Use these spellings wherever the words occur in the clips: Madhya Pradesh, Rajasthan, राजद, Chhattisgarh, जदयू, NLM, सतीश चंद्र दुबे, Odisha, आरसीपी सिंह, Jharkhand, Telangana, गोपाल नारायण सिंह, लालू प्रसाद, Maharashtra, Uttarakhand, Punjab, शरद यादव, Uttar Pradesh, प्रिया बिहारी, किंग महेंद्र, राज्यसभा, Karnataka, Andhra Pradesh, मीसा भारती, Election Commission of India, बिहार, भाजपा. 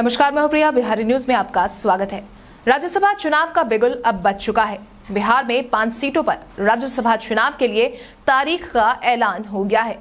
नमस्कार, मैं हूं प्रिया। बिहारी न्यूज में आपका स्वागत है। राज्यसभा चुनाव का बिगुल अब बज चुका है। बिहार में 5 सीटों पर राज्यसभा चुनाव के लिए तारीख का ऐलान हो गया है।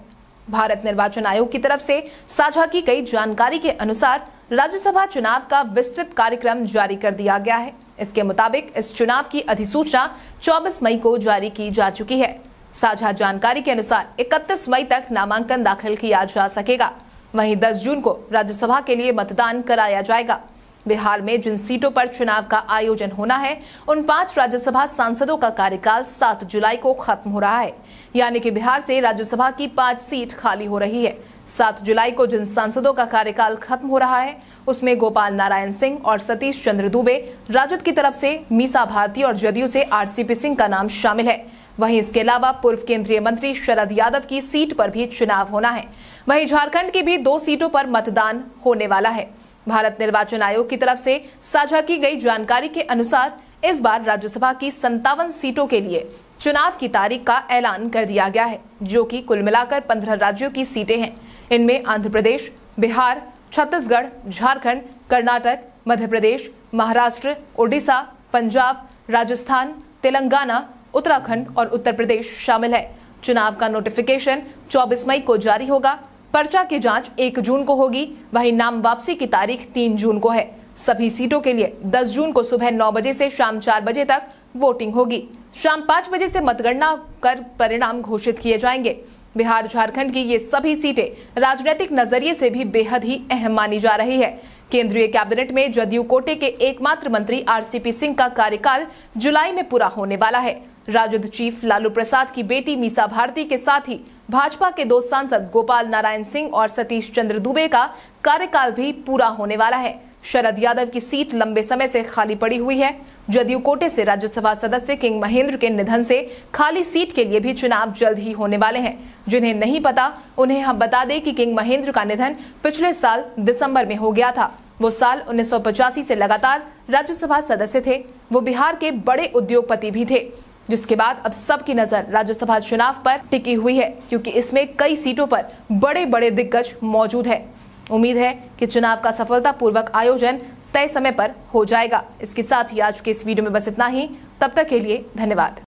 भारत निर्वाचन आयोग की तरफ से साझा की गई जानकारी के अनुसार राज्यसभा चुनाव का विस्तृत कार्यक्रम जारी कर दिया गया है। इसके मुताबिक इस चुनाव की अधिसूचना 24 मई को जारी की जा चुकी है। साझा जानकारी के अनुसार 31 मई तक नामांकन दाखिल किया जा सकेगा। वहीं 10 जून को राज्यसभा के लिए मतदान कराया जाएगा। बिहार में जिन सीटों पर चुनाव का आयोजन होना है, उन 5 राज्यसभा सांसदों का कार्यकाल 7 जुलाई को खत्म हो रहा है, यानी कि बिहार से राज्यसभा की 5 सीट खाली हो रही है। 7 जुलाई को जिन सांसदों का कार्यकाल खत्म हो रहा है, उसमें गोपाल नारायण सिंह और सतीश चंद्र दुबे, राजद की तरफ से मीसा भारती और जदयू से आरसीपी सिंह का नाम शामिल है। वहीं इसके अलावा पूर्व केंद्रीय मंत्री शरद यादव की सीट पर भी चुनाव होना है। वहीं झारखंड की भी 2 सीटों पर मतदान होने वाला है। भारत निर्वाचन आयोग की तरफ से साझा की गई जानकारी के अनुसार इस बार राज्यसभा की 57 सीटों के लिए चुनाव की तारीख का ऐलान कर दिया गया है, जो कि कुल मिलाकर 15 राज्यों की सीटें हैं। इनमें आंध्र प्रदेश, बिहार, छत्तीसगढ़, झारखंड, कर्नाटक, मध्य प्रदेश, महाराष्ट्र, ओडिशा, पंजाब, राजस्थान, तेलंगाना, उत्तराखंड और उत्तर प्रदेश शामिल है। चुनाव का नोटिफिकेशन 24 मई को जारी होगा। पर्चा की जांच 1 जून को होगी। वहीं नाम वापसी की तारीख 3 जून को है। सभी सीटों के लिए 10 जून को सुबह 9 बजे से शाम 4 बजे तक वोटिंग होगी। शाम 5 बजे से मतगणना कर परिणाम घोषित किए जाएंगे। बिहार, झारखंड की ये सभी सीटें राजनीतिक नजरिए से भी बेहद ही अहम मानी जा रही है। केंद्रीय कैबिनेट में जदयू कोटे के एकमात्र मंत्री आरसीपी सिंह का कार्यकाल जुलाई में पूरा होने वाला है। राजद चीफ लालू प्रसाद की बेटी मीसा भारती के साथ ही भाजपा के 2 सांसद गोपाल नारायण सिंह और सतीश चंद्र दुबे का कार्यकाल भी पूरा होने वाला है। शरद यादव की सीट लंबे समय से खाली पड़ी हुई है। जदयू कोटे से राज्यसभा सदस्य किंग महेंद्र के निधन से खाली सीट के लिए भी चुनाव जल्द ही होने वाले हैं। जिन्हें नहीं पता, उन्हें हम बता दें कि किंग महेंद्र का निधन पिछले साल दिसंबर में हो गया था। वो साल 1985 से लगातार राज्यसभा सदस्य थे। वो बिहार के बड़े उद्योगपति भी थे, जिसके बाद अब सबकी नजर राज्यसभा चुनाव पर टिकी हुई है, क्योंकि इसमें कई सीटों पर बड़े बड़े दिग्गज मौजूद है। उम्मीद है कि चुनाव का सफलतापूर्वक आयोजन तय समय पर हो जाएगा। इसके साथ ही आज के इस वीडियो में बस इतना ही। तब तक के लिए धन्यवाद।